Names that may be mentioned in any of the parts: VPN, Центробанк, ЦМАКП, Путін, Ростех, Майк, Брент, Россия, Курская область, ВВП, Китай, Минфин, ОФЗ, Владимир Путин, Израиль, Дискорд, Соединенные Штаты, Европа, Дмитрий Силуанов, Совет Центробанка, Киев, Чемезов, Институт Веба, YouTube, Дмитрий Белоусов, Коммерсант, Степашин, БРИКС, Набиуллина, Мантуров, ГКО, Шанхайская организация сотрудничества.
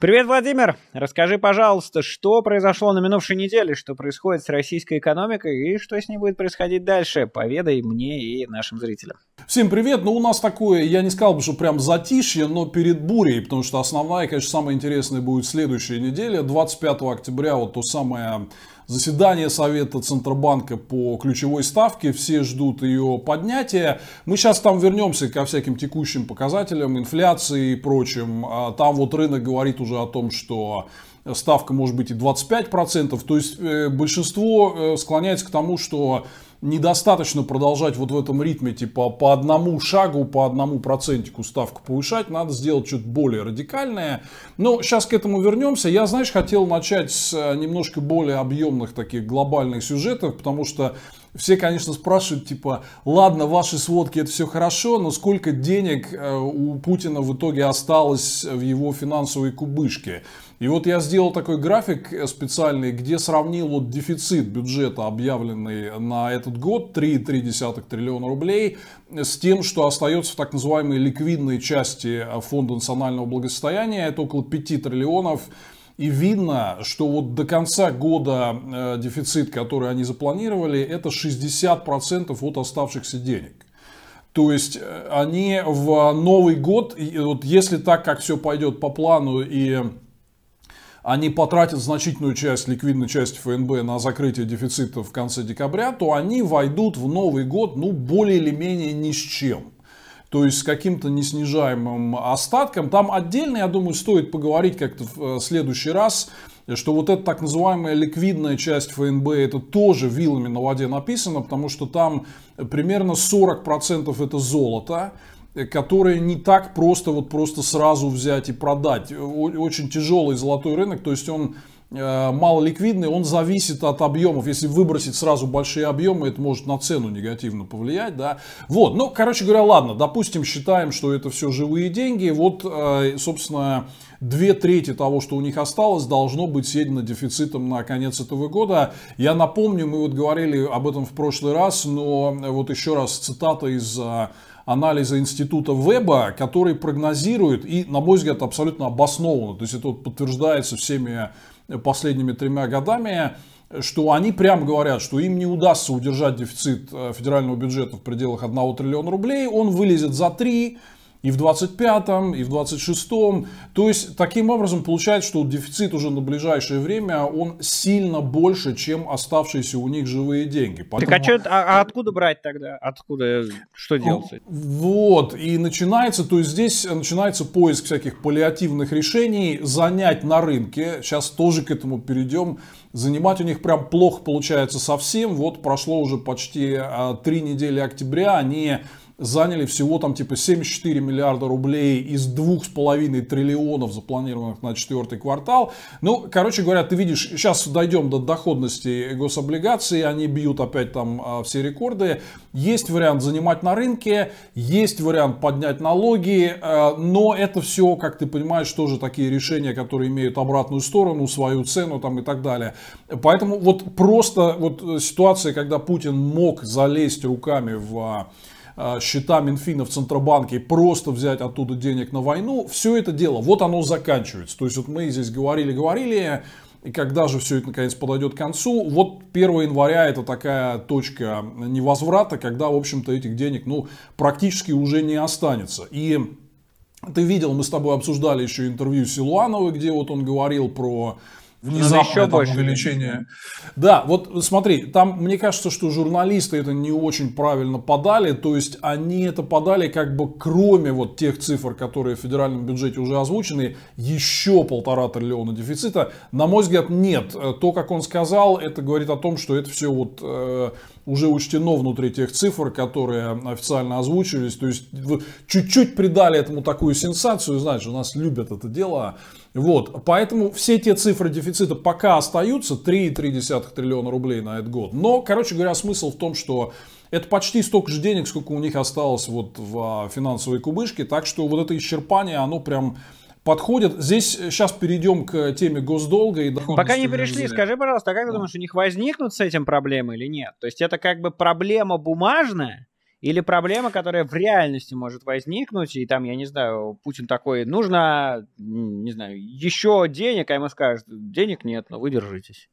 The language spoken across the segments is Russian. Привет, Владимир! Расскажи, пожалуйста, что произошло на минувшей неделе, что происходит с российской экономикой и что с ней будет происходить дальше? Поведай мне и нашим зрителям. Всем привет! Ну, у нас такое, я не сказал бы, что прям затишье, но перед бурей, потому что основная, конечно, самая интересная будет следующая неделя, 25 октября, вот то самое заседание Совета Центробанка по ключевой ставке, все ждут ее поднятия. Мы сейчас там вернемся ко всяким текущим показателям, инфляции и прочим. Там вот рынок говорит уже о том, что ставка может быть и 25%. То есть большинство склоняется к тому, что недостаточно продолжать вот в этом ритме, типа по одному шагу, по одному процентику ставку повышать, надо сделать что-то более радикальное. Но сейчас к этому вернемся. Я, знаешь, хотел начать с немножко более объемных таких глобальных сюжетов, потому что все, конечно, спрашивают, типа, ладно, ваши сводки, это все хорошо, но сколько денег у Путина в итоге осталось в его финансовой кубышке? И вот я сделал такой график специальный, где сравнил вот дефицит бюджета, объявленный на этот год, 3,3 триллиона рублей, с тем, что остается в так называемой ликвидной части Фонда национального благосостояния, это около 5 триллионов. И видно, что вот до конца года дефицит, который они запланировали, это 60% от оставшихся денег. То есть они в Новый год, вот если так, как все пойдет по плану, и они потратят значительную часть, ликвидной части ФНБ на закрытие дефицита в конце декабря, то они войдут в Новый год, ну, более или менее ни с чем. То есть с каким-то неснижаемым остатком. Там отдельно, я думаю, стоит поговорить как-то в следующий раз, что вот эта так называемая ликвидная часть ФНБ, это тоже вилами на воде написано, потому что там примерно 40% это золото, которые не так просто, вот просто сразу взять и продать. Очень тяжелый золотой рынок, то есть он малоликвидный, он зависит от объемов. Если выбросить сразу большие объемы, это может на цену негативно повлиять. Да? Вот. Ну, короче говоря, ладно, допустим, считаем, что это все живые деньги. Вот, собственно, 2/3 того, что у них осталось, должно быть съедено дефицитом на конец этого года. Я напомню, мы вот говорили об этом в прошлый раз, но вот еще раз цитата из анализа Института Веба, который прогнозирует, и, на мой взгляд, абсолютно обоснованно, то есть это подтверждается всеми последними 3 годами, что они прямо говорят, что им не удастся удержать дефицит федерального бюджета в пределах 1 триллиона рублей, он вылезет за 3, и в 25-м, и в 26-м. То есть, таким образом, получается, что дефицит уже на ближайшее время, он сильно больше, чем оставшиеся у них живые деньги. Поэтому... Так а откуда брать тогда? Откуда? Что делать? Вот, и начинается, то есть здесь начинается поиск всяких паллиативных решений, занять на рынке, сейчас тоже к этому перейдем, занимать у них прям плохо получается совсем, вот прошло уже почти 3 недели октября, они заняли всего там типа 74 миллиарда рублей из 2,5 триллионов, запланированных на 4-й квартал. Ну, короче говоря, ты видишь, сейчас дойдем до доходности гособлигаций, они бьют опять там все рекорды. Есть вариант занимать на рынке, есть вариант поднять налоги, но это все, как ты понимаешь, тоже такие решения, которые имеют обратную сторону, свою цену там и так далее. Поэтому вот просто вот ситуация, когда Путин мог залезть руками в счета Минфина в Центробанке и просто взять оттуда денег на войну, все это дело, вот оно заканчивается. То есть вот мы здесь говорили, и когда же все это наконец подойдет к концу, вот 1 января это такая точка невозврата, когда, в общем-то, этих денег, ну, практически уже не останется. И ты видел, мы с тобой обсуждали еще интервью Силуанова, где вот он говорил про внезапное увеличение. Да, вот смотри, там мне кажется, что журналисты это не очень правильно подали, то есть они это подали как бы кроме вот тех цифр, которые в федеральном бюджете уже озвучены, еще 1,5 триллиона дефицита. На мой взгляд, нет. То, как он сказал, это говорит о том, что это все вот уже учтено внутри тех цифр, которые официально озвучились. То есть чуть-чуть придали этому такую сенсацию, знаешь, у нас любят это дело. Вот, поэтому все те цифры дефицита пока остаются, 3,3 триллиона рублей на этот год. Но, короче говоря, смысл в том, что это почти столько же денег, сколько у них осталось вот в финансовой кубышке. Так что вот это исчерпание, оно прям подходит. Здесь сейчас перейдем к теме госдолга и доходности. Пока не перешли, скажи, пожалуйста, а как ты думаешь, у них возникнут с этим проблемы или нет? То есть это как бы проблема бумажная? Или проблема, которая в реальности может возникнуть, и там, я не знаю, Путин такой, нужно, не знаю, еще денег, а ему скажут, денег нет, но вы держитесь.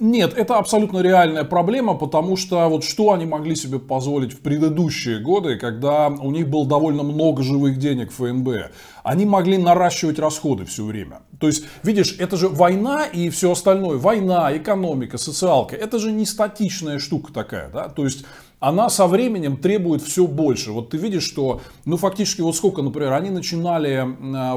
Нет, это абсолютно реальная проблема, потому что вот что они могли себе позволить в предыдущие годы, когда у них было довольно много живых денег в ФНБ, они могли наращивать расходы все время. То есть, видишь, это же война и все остальное, война, экономика, социалка, это же не статичная штука такая, да, то есть... Она со временем требует все больше. Вот ты видишь, что, ну, фактически, вот сколько, например, они начинали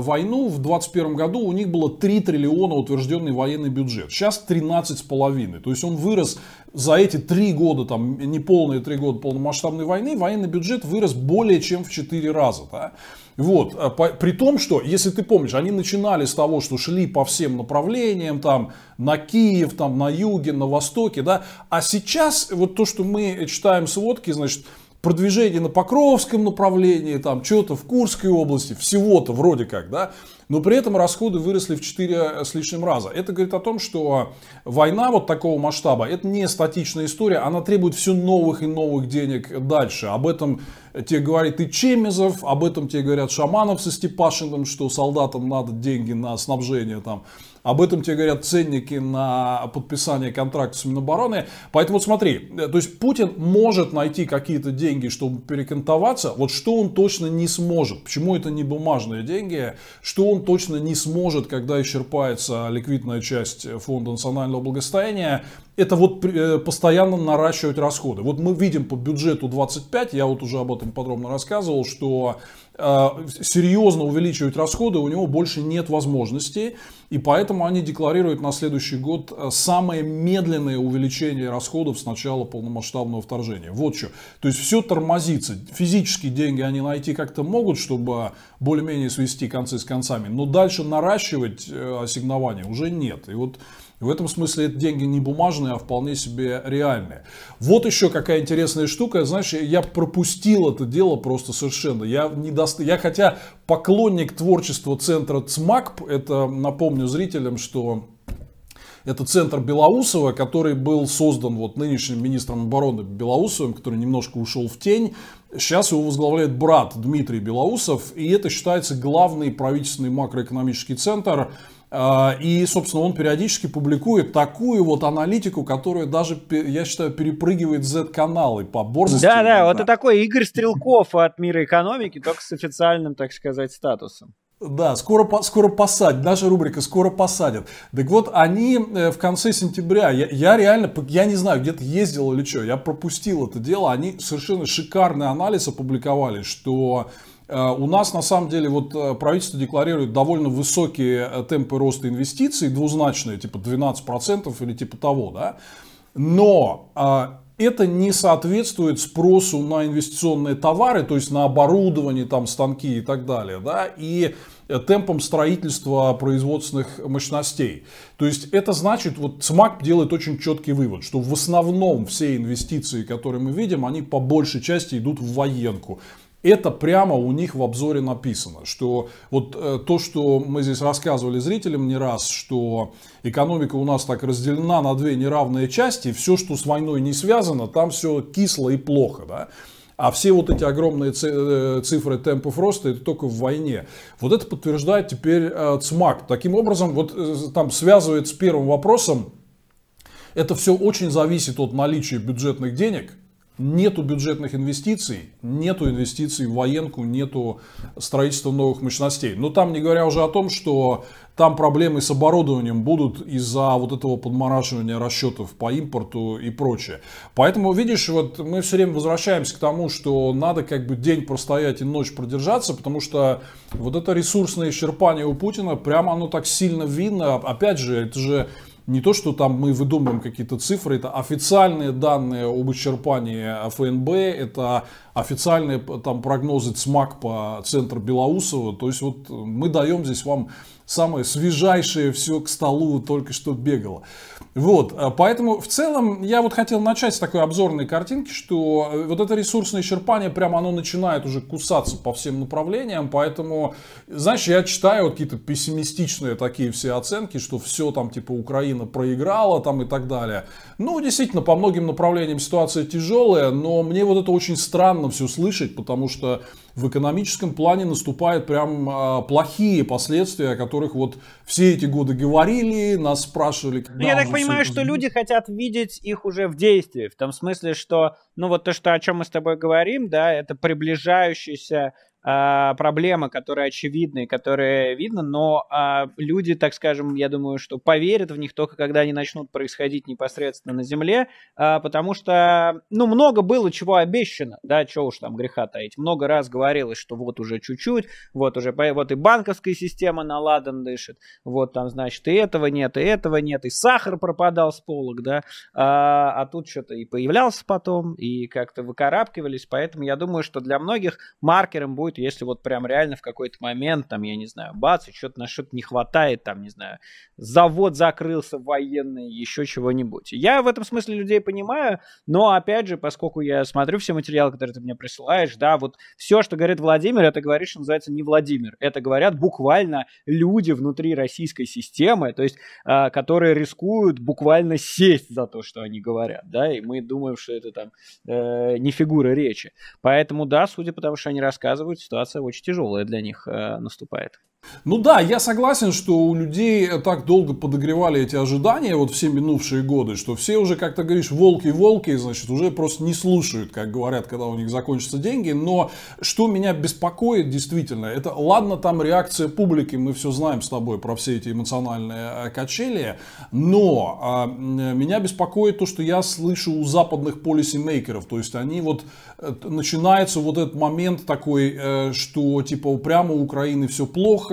войну в 2021 году, у них было 3 триллиона утвержденный военный бюджет. Сейчас 13,5. То есть он вырос за эти 3 года, там, неполные 3 года полномасштабной войны, военный бюджет вырос более чем в 4 раза. Да? Вот. При том, что, если ты помнишь, они начинали с того, что шли по всем направлениям, там, на Киев, там, на юге, на востоке, да, а сейчас, вот то, что мы читаем сводки, значит, продвижение на Покровском направлении, там, что-то в Курской области, всего-то вроде как, да, но при этом расходы выросли в 4 с лишним раза. Это говорит о том, что война вот такого масштаба, это не статичная история, она требует все новых и новых денег дальше. Об этом тебе говорит и Чемезов, об этом тебе говорят Шаманов со Степашиным, что солдатам надо деньги на снабжение, там. Об этом тебе говорят ценники на подписание контракта с Минобороны. Поэтому вот смотри, то есть Путин может найти какие-то деньги, чтобы перекантоваться. Вот что он точно не сможет, почему это не бумажные деньги, что он точно не сможет, когда исчерпается ликвидная часть Фонда национального благосостояния, это вот постоянно наращивать расходы. Вот мы видим по бюджету 25, я вот уже об этом подробно рассказывал, что серьезно увеличивать расходы у него больше нет возможности, и поэтому они декларируют на следующий год самое медленное увеличение расходов с начала полномасштабного вторжения. Вот что. То есть все тормозится. Физически деньги они найти как-то могут, чтобы более-менее свести концы с концами, но дальше наращивать ассигнования уже нет. И вот в этом смысле это деньги не бумажные, а вполне себе реальные. Вот еще какая интересная штука. Знаешь, я пропустил это дело просто совершенно. Я хотя поклонник творчества центра ЦМАКП, это напомню зрителям, что это центр Белоусова, который был создан вот нынешним министром обороны Белоусовым, который немножко ушел в тень. Сейчас его возглавляет брат Дмитрий Белоусов, и это считается главный правительственный макроэкономический центр. И, собственно, он периодически публикует такую вот аналитику, которая даже, я считаю, перепрыгивает Z-каналы по борзости. Да-да, вот это такой Игорь Стрелков от мира экономики, только с официальным, так сказать, статусом. Да, скоро посадят, даже рубрика «Скоро посадят». Так вот, они в конце сентября, я реально, я не знаю, где-то ездил или что, я пропустил это дело, они совершенно шикарный анализ опубликовали, что... У нас, на самом деле, вот правительство декларирует довольно высокие темпы роста инвестиций, двузначные, типа 12% или типа того, да, но это не соответствует спросу на инвестиционные товары, то есть на оборудование, там, станки и так далее, да, и темпом строительства производственных мощностей. То есть это значит, вот ЦМАКП делает очень четкий вывод, что в основном все инвестиции, которые мы видим, они по большей части идут в военку. Это прямо у них в обзоре написано, что вот то, что мы здесь рассказывали зрителям не раз, что экономика у нас так разделена на 2 неравные части, и все, что с войной не связано, там все кисло и плохо, да? А все вот эти огромные цифры темпов роста, это только в войне. Вот это подтверждает теперь ЦМАК. Таким образом, вот там связывает с первым вопросом, это все очень зависит от наличия бюджетных денег. Нету бюджетных инвестиций, нету инвестиций в военку, нету строительства новых мощностей. Но там, не говоря уже о том, что там проблемы с оборудованием будут из-за вот этого подмораживания расчетов по импорту и прочее. Поэтому, видишь, вот мы все время возвращаемся к тому, что надо как бы день простоять и ночь продержаться, потому что вот это ресурсное исчерпание у Путина, прямо оно так сильно видно. Опять же, это же... Не то, что там мы выдумываем какие-то цифры, это официальные данные об исчерпании ФНБ, это официальные там прогнозы ЦМАК по центру Белоусова. То есть вот мы даем здесь вам самое свежайшее, все к столу только что бегало. Вот, поэтому в целом я вот хотел начать с такой обзорной картинки, что вот это ресурсное исчерпание, прямо оно начинает уже кусаться по всем направлениям, поэтому, знаешь, я читаю вот какие-то пессимистичные такие все оценки, что все там типа Украина проиграла там и так далее. Ну, действительно, по многим направлениям ситуация тяжелая, но мне вот это очень странно странно все слышать, потому что в экономическом плане наступают прям плохие последствия, о которых вот все эти годы говорили, нас спрашивали. Когда я так понимаю, что люди хотят видеть их уже в действии, в том смысле, что, ну вот то, что, о чем мы с тобой говорим, да, это приближающаяся проблема, которая очевидна и которая видна, но люди, так скажем, я думаю, что поверят в них только когда они начнут происходить непосредственно на земле, потому что, ну, много было чего обещано, да, чего уж там греха таить, много раз говорилось, что вот уже чуть-чуть, вот уже, вот и банковская система на ладан дышит, вот там, значит, и этого нет, и сахар пропадал с полок, да, а тут что-то и появлялся потом, и как-то выкарабкивались, поэтому я думаю, что для многих маркером будет, если вот прям реально в какой-то момент, там, я не знаю, бац, и что-то на что-то не хватает, там, не знаю, завод закрылся военный, еще чего-нибудь. Я в этом смысле людей понимаю, но, опять же, поскольку я смотрю все материалы, которые ты мне присылаешь, да, вот все, что говорит Владимир, это говорит, что называется, не Владимир. Это говорят буквально люди внутри российской системы, то есть, которые рискуют буквально сесть за то, что они говорят, да, и мы думаем, что это там не фигура речи. Поэтому, да, судя по тому, что они рассказывают, ситуация очень тяжелая для них наступает. Ну да, я согласен, что у людей так долго подогревали эти ожидания вот все минувшие годы, что все уже, как ты говоришь, волки, значит, уже просто не слушают, как говорят, когда у них закончатся деньги. Но что меня беспокоит действительно, это ладно там реакция публики, мы все знаем с тобой про все эти эмоциональные качели, но меня беспокоит то, что я слышу у западных полисимейкеров, то есть они вот, начинается вот этот момент такой, что типа прямо у Украины все плохо,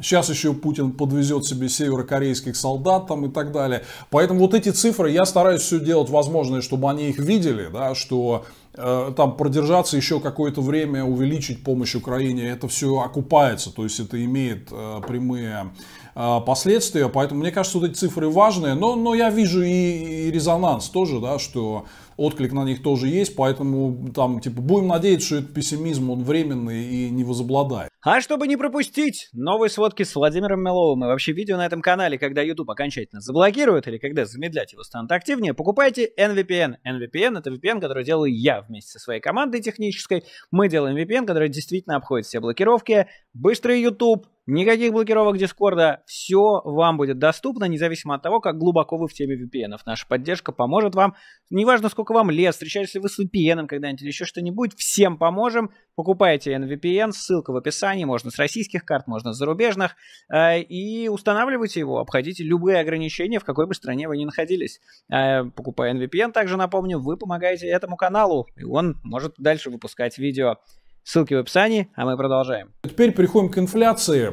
сейчас еще Путин подвезет себе северокорейских солдат там и так далее. Поэтому вот эти цифры, я стараюсь все делать возможное, чтобы они их видели, да, что там продержаться еще какое-то время, увеличить помощь Украине, это все окупается, то есть это имеет прямые последствия. Поэтому мне кажется, вот эти цифры важные, но я вижу и резонанс тоже, да, что отклик на них тоже есть, поэтому там типа будем надеяться, что этот пессимизм, он временный и не возобладает. А чтобы не пропустить новые сводки с Владимиром Миловым и вообще видео на этом канале, когда YouTube окончательно заблокирует или когда замедлять его станет активнее, покупайте NVPN. NVPN — это VPN, который делаю я вместе со своей командой технической. Мы делаем VPN, который действительно обходит все блокировки. Быстрый YouTube, никаких блокировок Дискорда, все вам будет доступно, независимо от того, как глубоко вы в теме VPN-ов. Наша поддержка поможет вам, неважно, сколько вам лет, встречались ли вы с VPN-ом когда-нибудь или еще что-нибудь, всем поможем. Покупайте NVPN, ссылка в описании, можно с российских карт, можно с зарубежных, и устанавливайте его, обходите любые ограничения, в какой бы стране вы ни находились. Покупая NVPN, также напомню, вы помогаете этому каналу, и он может дальше выпускать видео. Ссылки в описании, а мы продолжаем. Теперь переходим к инфляции.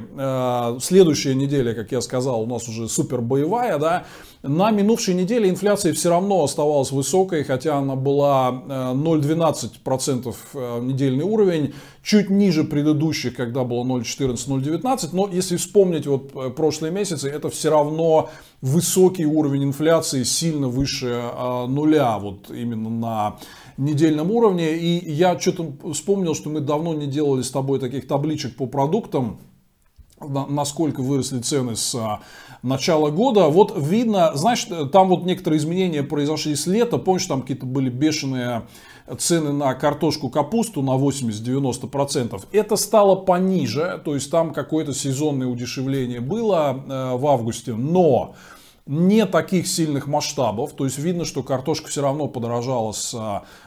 Следующая неделя, как я сказал, у нас уже супер боевая, да. На минувшей неделе инфляция все равно оставалась высокой, хотя она была 0,12% недельный уровень, чуть ниже предыдущих, когда было 0,14-0,19. Но если вспомнить вот прошлые месяцы, это все равно высокий уровень инфляции, сильно выше нуля, вот именно на недельном уровне. И я что-то вспомнил, что мы давно не делали с тобой таких табличек по продуктам, насколько выросли цены с начала года. Вот видно, знаешь, там вот некоторые изменения произошли с лета. Помнишь, там какие-то были бешеные цены на картошку, капусту на 80-90%. Это стало пониже, то есть там какое-то сезонное удешевление было в августе, но не таких сильных масштабов, то есть видно, что картошка все равно подорожала с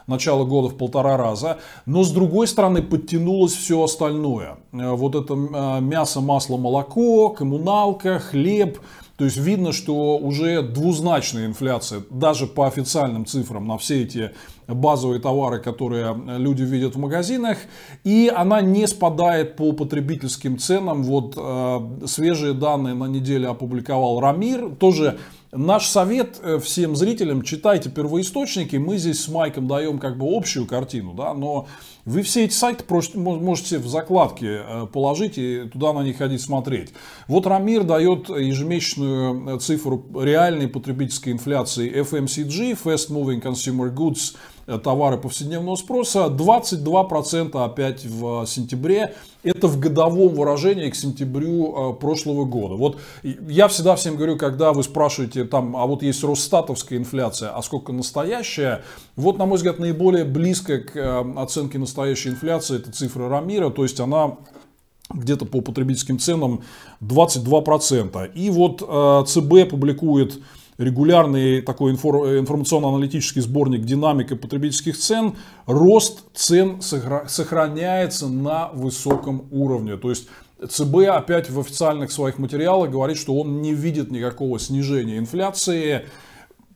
начала года в 1,5 раза, но с другой стороны подтянулось все остальное. Вот это мясо, масло, молоко, коммуналка, хлеб. То есть видно, что уже двузначная инфляция, даже по официальным цифрам, на все эти базовые товары, которые люди видят в магазинах. И она не спадает по потребительским ценам. Вот свежие данные на неделе опубликовал Рамир. Тоже наш совет всем зрителям: читайте первоисточники. Мы здесь с Майком даем как бы общую картину, да, но Вы все эти сайты можете в закладке положить и туда на них ходить смотреть. Вот Рамир дает ежемесячную цифру реальной потребительской инфляции FMCG, Fast Moving Consumer Goods, товары повседневного спроса, 22% опять в сентябре. Это в годовом выражении к сентябрю прошлого года. Вот я всегда всем говорю, когда вы спрашиваете, там, а вот есть росстатовская инфляция, а сколько настоящая? Вот, на мой взгляд, наиболее близко к оценке настоящей инфляции это цифра Рамира, то есть она где-то по потребительским ценам 22%. И вот ЦБ публикует регулярный такой информационно-аналитический сборник «Динамика потребительских цен», рост цен сохраняется на высоком уровне. То есть ЦБ опять в официальных своих материалах говорит, что он не видит никакого снижения инфляции,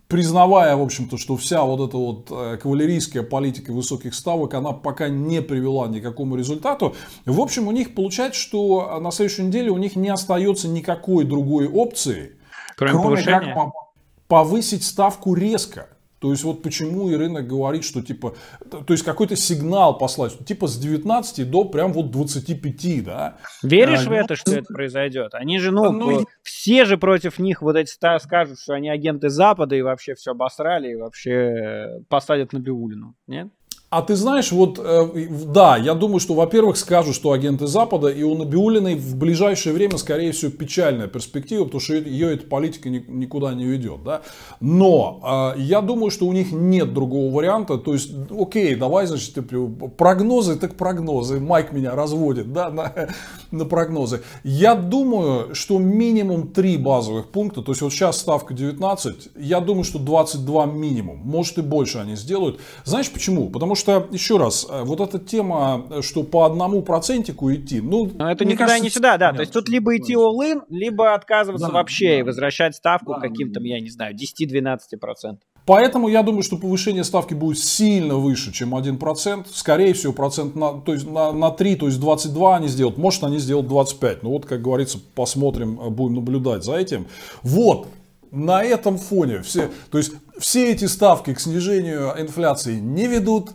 признавая, в общем-то, что вся вот эта вот кавалерийская политика высоких ставок, она пока не привела ни к какому результату. В общем, у них получается, что на следующей неделе у них не остается никакой другой опции, кроме как повысить ставку резко. То есть вот почему и рынок говорит, что типа, то есть какой-то сигнал послать, что типа с 19 до прям вот 25, да? Веришь в это, что это произойдет? Они же, все же против них вот эти скажут, что они агенты Запада и вообще все обосрали и вообще посадят Набиуллину, нет? А ты знаешь, вот, да, я думаю, что, во-первых, скажут, что агенты Запада, и у Набиуллиной в ближайшее время, скорее всего, печальная перспектива, потому что ее эта политика никуда не ведет, да. Но я думаю, что у них нет другого варианта, то есть, окей, давай, значит, прогнозы, так прогнозы, Майк меня разводит, да, на прогнозы. Я думаю, что минимум 3 базовых пункта, то есть, вот сейчас ставка 19, я думаю, что 22 минимум, может и больше они сделают. Знаешь, почему? Потому что еще раз, вот эта тема, что по 1% идти, но это никогда не всегда, да. Нет, то есть тут либо идти all-in, либо отказываться вообще и возвращать ставку каким-то, я не знаю, 10-12%. Поэтому я думаю, что повышение ставки будет сильно выше, чем 1%. Скорее всего, процент на 3, то есть 22 они сделают. Может, они сделают 25. Ну вот, как говорится, посмотрим, будем наблюдать за этим. Вот. На этом фоне все эти ставки к снижению инфляции не ведут,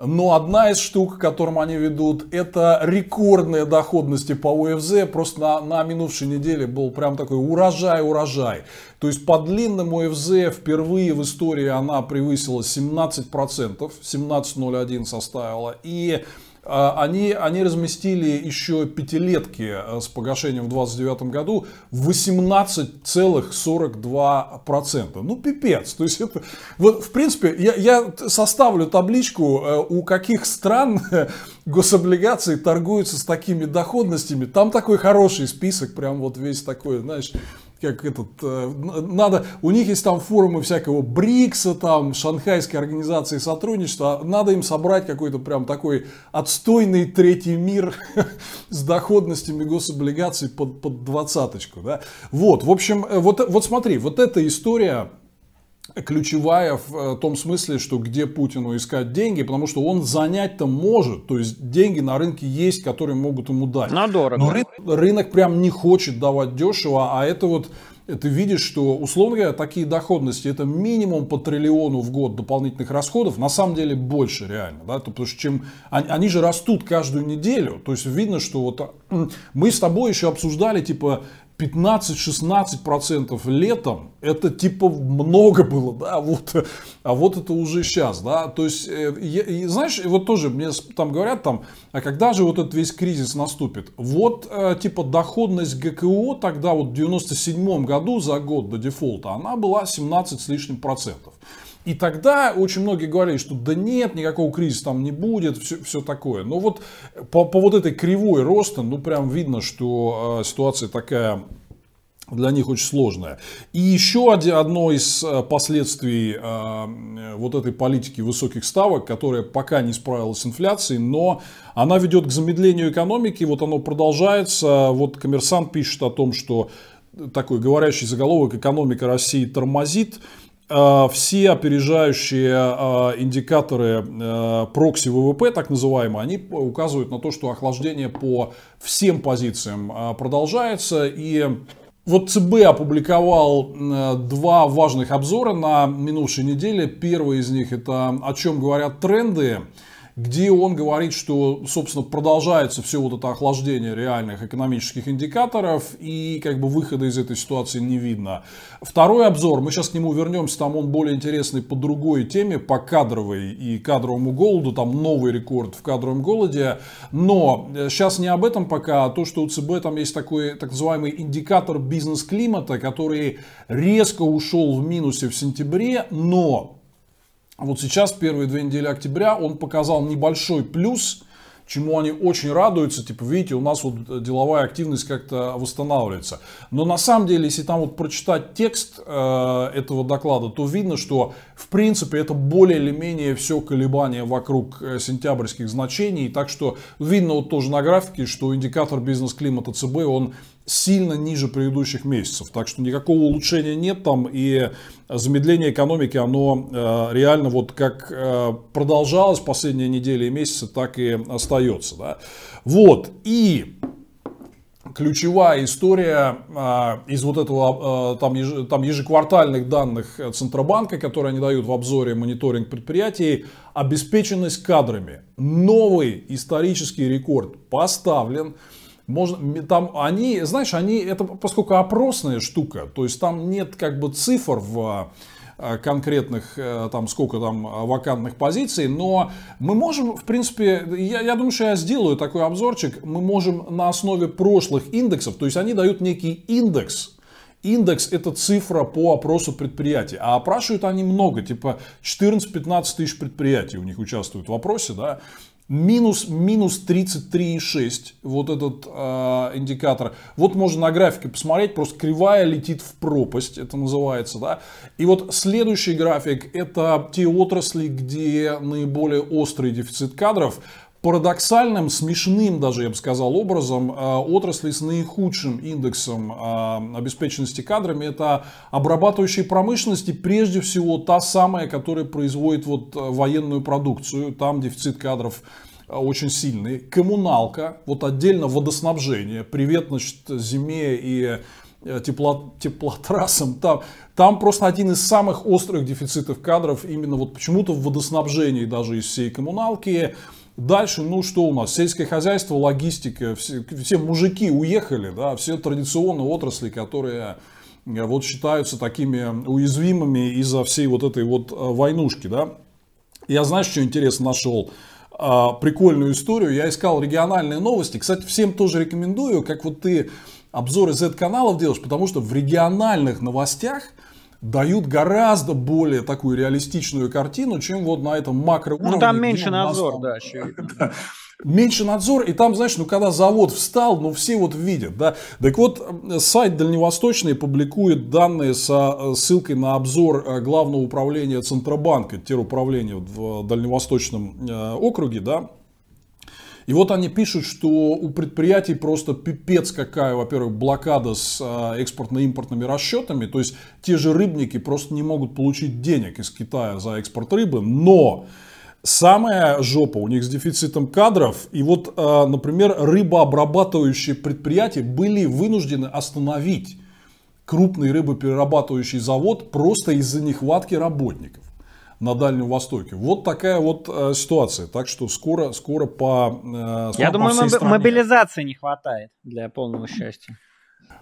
но одна из штук, к которым они ведут, это рекордные доходности по ОФЗ. Просто на минувшей неделе был прям такой урожай. То есть по длинному ОФЗ впервые в истории она превысила 17%, 17,01 составила, и они разместили еще пятилетки с погашением в 2029 году в 18,42%. Ну, пипец. То есть это, вот, в принципе, я составлю табличку, у каких стран гособлигации торгуются с такими доходностями. Там такой хороший список, прям вот весь такой, знаешь, как этот, надо, у них есть там форумы всякого БРИКСа, там, Шанхайской организации сотрудничества, надо им собрать какой-то прям такой отстойный третий мир с доходностями гособлигаций под двадцаточку, да. Вот, в общем, вот смотри, вот эта история ключевая в том смысле, что где Путину искать деньги, потому что он занять-то может, то есть деньги на рынке есть, которые могут ему дать. Но дорого. Но рынок прям не хочет давать дешево, а это вот ты видишь, что, условно говоря, такие доходности, это минимум по триллиону в год дополнительных расходов, на самом деле больше реально, да, потому что чем они же растут каждую неделю, то есть видно, что вот мы с тобой еще обсуждали, типа, 15-16% летом, это типа много было, да, а вот это уже сейчас, да, то есть, знаешь, вот тоже мне там говорят, там, а когда же вот этот весь кризис наступит? Вот, типа, доходность ГКО тогда вот в 97 году за год до дефолта, она была 17 с лишним процентов. И тогда очень многие говорили, что да нет, никакого кризиса там не будет, все такое. Но вот по вот этой кривой роста, ну прям видно, что ситуация такая для них очень сложная. И еще одно из последствий вот этой политики высоких ставок, которая пока не справилась с инфляцией, но она ведет к замедлению экономики, вот оно продолжается. Вот «Коммерсант» пишет о том, что такой говорящий заголовок «Экономика России тормозит». Все опережающие индикаторы прокси ВВП, так называемые, они указывают на то, что охлаждение по всем позициям продолжается. И вот ЦБ опубликовал 2 важных обзора на минувшей неделе. Первый из них – это «О чем говорят тренды». где он говорит, что, собственно, продолжается все вот это охлаждение реальных экономических индикаторов, и как бы выхода из этой ситуации не видно. Второй обзор, мы сейчас к нему вернемся, там он более интересный по другой теме, по кадровой и кадровому голоду, там новый рекорд в кадровом голоде, но сейчас не об этом пока, а то, что у ЦБ там есть такой так называемый индикатор бизнес-климата, который резко ушел в минусе в сентябре, но вот сейчас, первые 2 недели октября, он показал небольшой плюс, чему они очень радуются, типа, видите, у нас вот деловая активность как-то восстанавливается. Но на самом деле, если там вот прочитать текст этого доклада, то видно, что в принципе это более или менее все колебания вокруг сентябрьских значений. Так что видно вот тоже на графике, что индикатор бизнес-климата ЦБ, он сильно ниже предыдущих месяцев. Так что никакого улучшения нет там, и замедление экономики, оно реально вот как продолжалось последние недели и месяцы, так и остается. Да? Вот, и ключевая история из вот этого там ежеквартальных данных Центробанка, которые они дают в обзоре мониторинг предприятий, обеспеченность кадрами. Новый исторический рекорд поставлен. Можно, там они, знаешь, они, это поскольку опросная штука, то есть там нет как бы цифр в конкретных, там, сколько там вакантных позиций, но мы можем, в принципе, я думаю, что я сделаю такой обзорчик, мы можем на основе прошлых индексов, то есть они дают некий индекс. Индекс — это цифра по опросу предприятий, а опрашивают они много, типа 14-15 тысяч предприятий у них участвуют в опросе, да, минус 33,6, вот этот индикатор. Вот можно на графике посмотреть, просто кривая летит в пропасть, это называется, да. И вот следующий график, это те отрасли, где наиболее острый дефицит кадров. Парадоксальным, смешным даже, я бы сказал, образом отрасли с наихудшим индексом обеспеченности кадрами — это обрабатывающие промышленности, прежде всего та самая, которая производит вот военную продукцию, там дефицит кадров очень сильный, коммуналка, вот отдельно водоснабжение, привет, значит, зиме и теплотрассам, там просто один из самых острых дефицитов кадров, именно вот почему-то в водоснабжении даже из всей коммуналки. Дальше, ну что у нас, сельское хозяйство, логистика, все мужики уехали, да, все традиционные отрасли, которые вот считаются такими уязвимыми из-за всей вот этой вот войнушки, да. Я, знаешь, что интересно нашел? Прикольную историю, я искал региональные новости, кстати, всем тоже рекомендую, как вот ты обзоры Z-каналов делаешь, потому что в региональных новостях дают гораздо более такую реалистичную картину, чем вот на этом макроуровне. Ну, там меньше надзор, да, очевидно. Меньше надзор, и там, знаешь, ну, когда завод встал, ну, все вот видят, да. Так вот, сайт Дальневосточный публикует данные со ссылкой на обзор Главного управления Центробанка, теруправления в Дальневосточном округе, да. И вот они пишут, что у предприятий просто пипец какая, во-первых, блокада с экспортно-импортными расчетами. То есть те же рыбники просто не могут получить денег из Китая за экспорт рыбы. Но самая жопа у них с дефицитом кадров. И вот, например, рыбообрабатывающие предприятия были вынуждены остановить крупный рыбоперерабатывающий завод просто из-за нехватки работников на Дальнем Востоке. Вот такая вот ситуация. Так что скоро я думаю, мобилизации не хватает для полного счастья.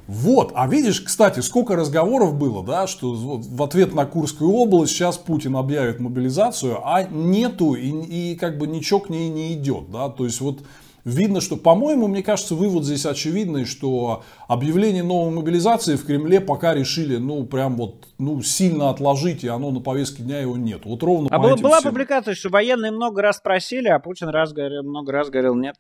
Вот, а видишь, кстати, сколько разговоров было, да, что в ответ на Курскую область сейчас Путин объявит мобилизацию, а нету и как бы ничего к ней не идет, да, то есть вот видно, что, по-моему, мне кажется, вывод здесь очевидный, что объявление новой мобилизации в Кремле пока решили, ну, прям вот, ну, сильно отложить, и оно на повестке дня его нет. Вот ровно по этим была всем публикация, что военные много раз просили, а Путин много раз говорил нет.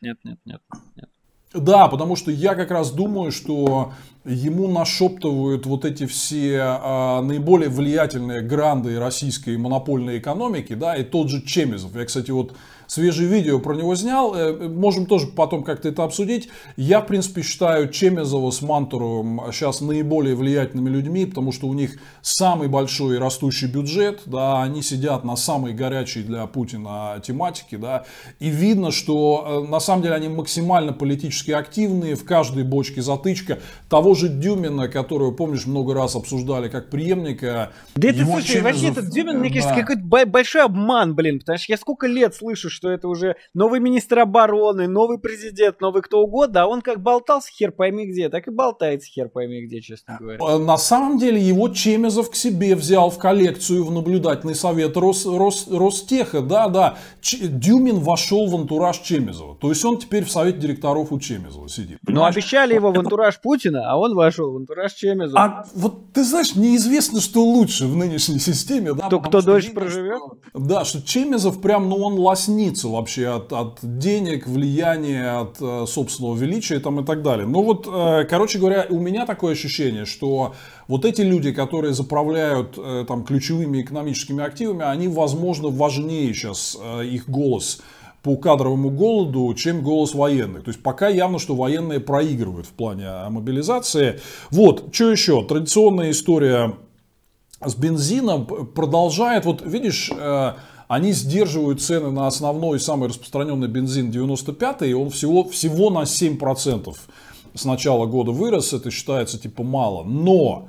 Да, потому что я как раз думаю, что ему нашептывают вот эти все наиболее влиятельные гранды российской монопольной экономики, да, и тот же Чемезов. Я, кстати, вот свежее видео про него снял, можем тоже потом как-то это обсудить. Я, в принципе, считаю Чемезова с Мантуровым сейчас наиболее влиятельными людьми, потому что у них самый большой растущий бюджет, да, они сидят на самой горячей для Путина тематике, да, и видно, что на самом деле они максимально политически активные, в каждой бочке затычка. Того же Дюмина, которую, помнишь, много раз обсуждали как преемника. Да это, слушай, Чемезов, вообще этот Дюмин, мне кажется, какой-то большой обман, блин, потому что я сколько лет слышу, что это уже новый министр обороны, новый президент, новый кто угодно, а он как болтался хер пойми где, так и болтается хер пойми где, честно говоря. На самом деле его Чемезов к себе взял в коллекцию в наблюдательный совет Ростеха, да-да, Дюмин вошел в антураж Чемезова, то есть он теперь в совете директоров у Чемезова сидит. Но обещали его в антураж Путина, а он вошел в антураж Чемезова. А вот ты знаешь, неизвестно, что лучше в нынешней системе, да? Кто дольше проживет? Да, что Чемезов прям, ну, он лоснится вообще от денег, влияния, от собственного величия там и так далее. Ну вот, короче говоря, у меня такое ощущение, что вот эти люди, которые заправляют там ключевыми экономическими активами, они, возможно, важнее сейчас их голос по кадровому голоду, чем голос военных. То есть пока явно, что военные проигрывают в плане мобилизации. Вот, что еще? Традиционная история с бензином продолжает. Вот видишь, они сдерживают цены на основной и самый распространенный бензин 95-й. Он всего на 7% с начала года вырос. Это считается типа мало. Но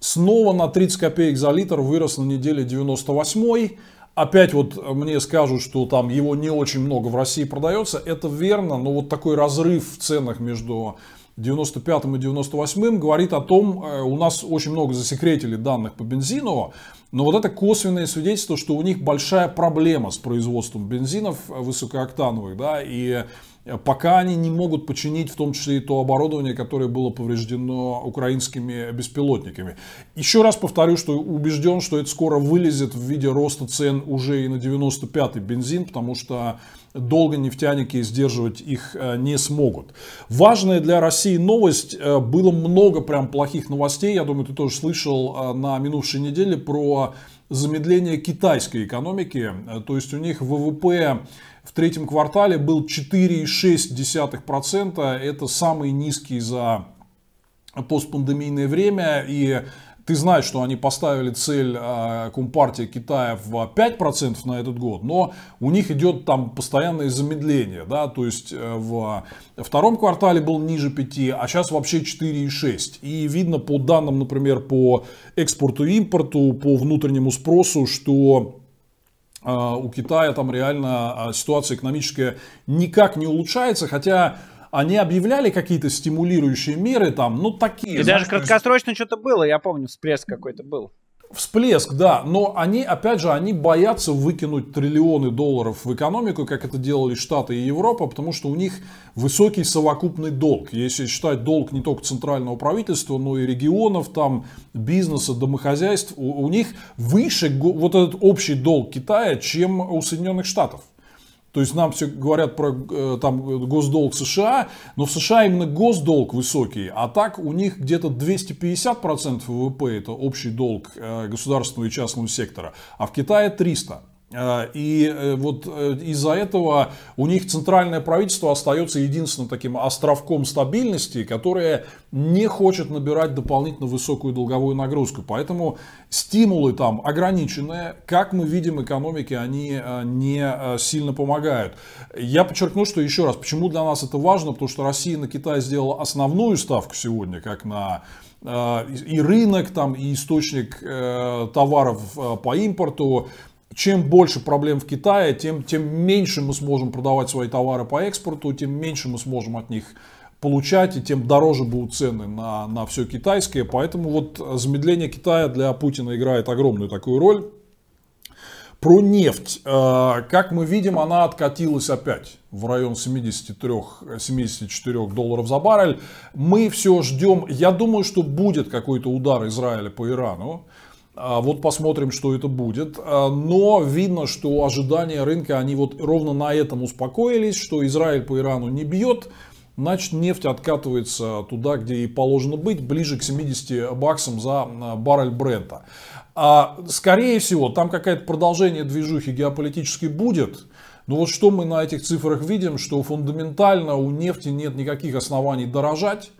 снова на 30 копеек за литр вырос на неделе 98-й. Опять вот мне скажут, что там его не очень много в России продается. Это верно, но вот такой разрыв в ценах между 95 и 98 говорит о том, у нас очень много засекретили данных по бензину, но вот это косвенное свидетельство, что у них большая проблема с производством бензинов высокооктановых, да, и пока они не могут починить в том числе и то оборудование, которое было повреждено украинскими беспилотниками. Еще раз повторю, что убежден, что это скоро вылезет в виде роста цен уже и на 95-й бензин, потому что долго нефтяники сдерживать их не смогут. Важная для России новость. Было много прям плохих новостей. Я думаю, ты тоже слышал на минувшей неделе про замедление китайской экономики. То есть у них ВВП в третьем квартале был 4,6%. Это самый низкий за постпандемийное время. И ты знаешь, что они поставили цель Компартии Китая в 5% на этот год, но у них идет там постоянное замедление, да, то есть в втором квартале был ниже 5, а сейчас вообще 4,6. И видно по данным, например, по экспорту и импорту, по внутреннему спросу, что у Китая там реально ситуация экономическая никак не улучшается, хотя они объявляли какие-то стимулирующие меры там, ну такие. И даже краткосрочно что-то было, я помню, всплеск какой-то был. Всплеск, да, но они, опять же, они боятся выкинуть триллионы долларов в экономику, как это делали Штаты и Европа, потому что у них высокий совокупный долг. Если считать долг не только центрального правительства, но и регионов, там, бизнеса, домохозяйств, у них выше вот этот общий долг Китая, чем у Соединенных Штатов. То есть нам все говорят про там, госдолг США, но в США именно госдолг высокий, а так у них где-то 250% ВВП это общий долг государственного и частного сектора, а в Китае 300%. И вот из-за этого у них центральное правительство остается единственным таким островком стабильности, которое не хочет набирать дополнительно высокую долговую нагрузку. Поэтому стимулы там ограниченные. Как мы видим, экономики они не сильно помогают. Я подчеркну, что еще раз, почему для нас это важно, потому что Россия на Китай сделала основную ставку сегодня, как на и рынок, там, и источник товаров по импорту. Чем больше проблем в Китае, тем меньше мы сможем продавать свои товары по экспорту, тем меньше мы сможем от них получать, и тем дороже будут цены на все китайское. Поэтому вот замедление Китая для Путина играет огромную такую роль. Про нефть. Как мы видим, она откатилась опять в район 73-74 долларов за баррель. Мы все ждем. Я думаю, что будет какой-то удар Израиля по Ирану. Вот посмотрим, что это будет. Но видно, что ожидания рынка, они вот ровно на этом успокоились, что Израиль по Ирану не бьет. Значит, нефть откатывается туда, где и положено быть, ближе к 70 баксам за баррель Брента. Скорее всего, там какое-то продолжение движухи геополитической будет. Но вот что мы на этих цифрах видим, что фундаментально у нефти нет никаких оснований дорожать.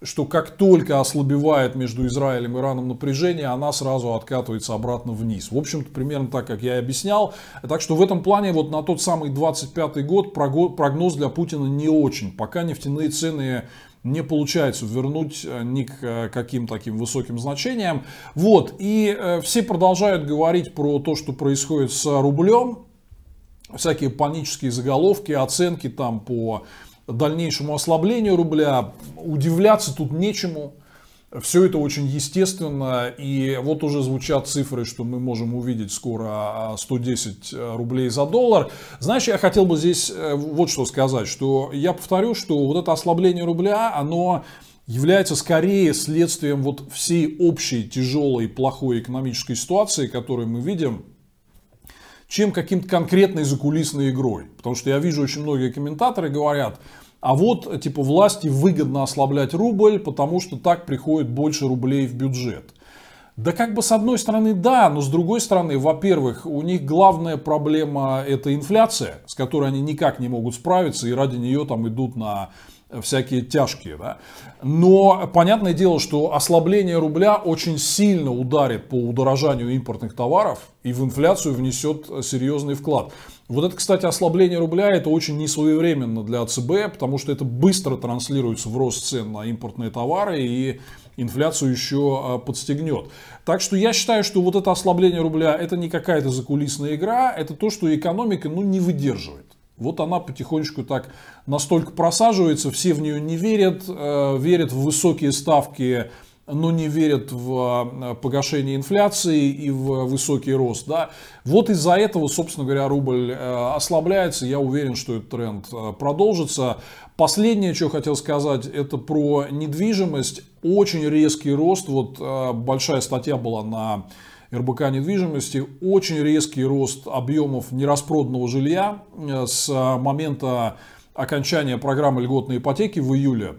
Что как только ослабевает между Израилем и Ираном напряжение, она сразу откатывается обратно вниз. В общем-то, примерно так, как я и объяснял. Так что в этом плане вот на тот самый 25-й год прогноз для Путина не очень. Пока нефтяные цены не получается вернуть ни к каким таким высоким значениям. Вот. И все продолжают говорить про то, что происходит с рублем. всякие панические заголовки, оценки там по дальнейшему ослаблению рубля. Удивляться тут нечему. Все это очень естественно, и вот уже звучат цифры, что мы можем увидеть скоро 110 рублей за доллар. Знаешь, я хотел бы здесь вот что сказать, что я повторю, что вот это ослабление рубля, оно является скорее следствием вот всей общей тяжелой, плохой экономической ситуации, которую мы видим, чем каким-то конкретной закулисной игрой. Потому что я вижу, очень многие комментаторы говорят: а вот, типа, власти выгодно ослаблять рубль, потому что так приходит больше рублей в бюджет. Да как бы с одной стороны да, но с другой стороны, во-первых, у них главная проблема это инфляция, с которой они никак не могут справиться и ради нее там идут на всякие тяжкие. Да? Но понятное дело, что ослабление рубля очень сильно ударит по удорожанию импортных товаров и в инфляцию внесет серьезный вклад. Вот это, кстати, ослабление рубля, это очень несвоевременно для ЦБ, потому что это быстро транслируется в рост цен на импортные товары и инфляцию еще подстегнет. Так что я считаю, что вот это ослабление рубля, это не какая-то закулисная игра, это то, что экономика ну, не выдерживает. Вот она потихонечку так настолько просаживается, все в нее не верят, верят в высокие ставки, но не верят в погашение инфляции и в высокий рост. Да? Вот из-за этого, собственно говоря, рубль ослабляется. Я уверен, что этот тренд продолжится. Последнее, что хотел сказать, это про недвижимость. Очень резкий рост. Вот большая статья была на РБК недвижимости. Очень резкий рост объемов нераспроданного жилья с момента окончания программы льготной ипотеки в июле.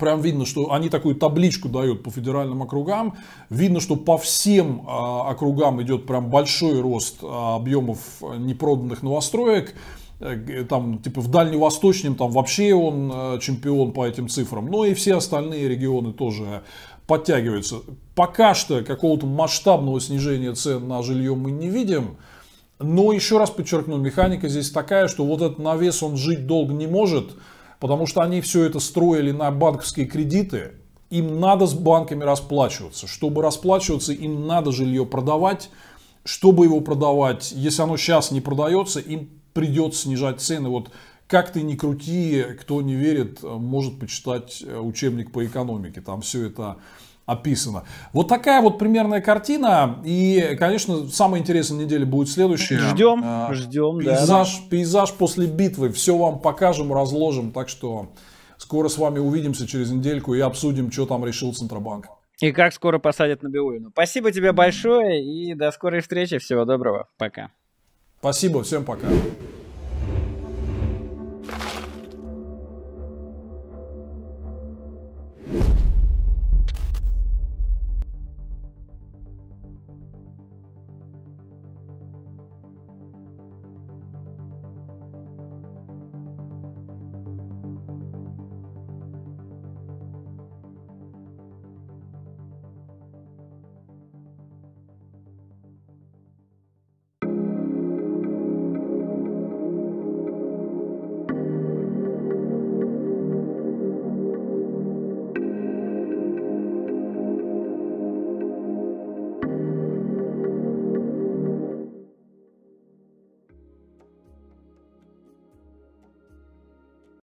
Прям видно, что они такую табличку дают по федеральным округам. Видно, что по всем округам идет прям большой рост объемов непроданных новостроек. Там, типа, в Дальневосточном там вообще он чемпион по этим цифрам. Но и все остальные регионы тоже подтягиваются. Пока что какого-то масштабного снижения цен на жилье мы не видим. Но еще раз подчеркну, механика здесь такая, что вот этот навес, он жить долго не может. Потому что они все это строили на банковские кредиты. Им надо с банками расплачиваться. Чтобы расплачиваться, им надо жилье продавать. Чтобы его продавать, если оно сейчас не продается, им придется снижать цены. Вот как ты ни крути, кто не верит, может почитать учебник по экономике. Там все это описано. Вот такая вот примерная картина. И, конечно, самая интересная неделя будет следующая. Ждем, ждем. Пейзаж, да. Пейзаж после битвы. Все вам покажем, разложим. Так что скоро с вами увидимся через недельку и обсудим, что там решил Центробанк. И как скоро посадят Набиуллину. Спасибо тебе большое и до скорой встречи. Всего доброго. Пока. Спасибо. Всем пока.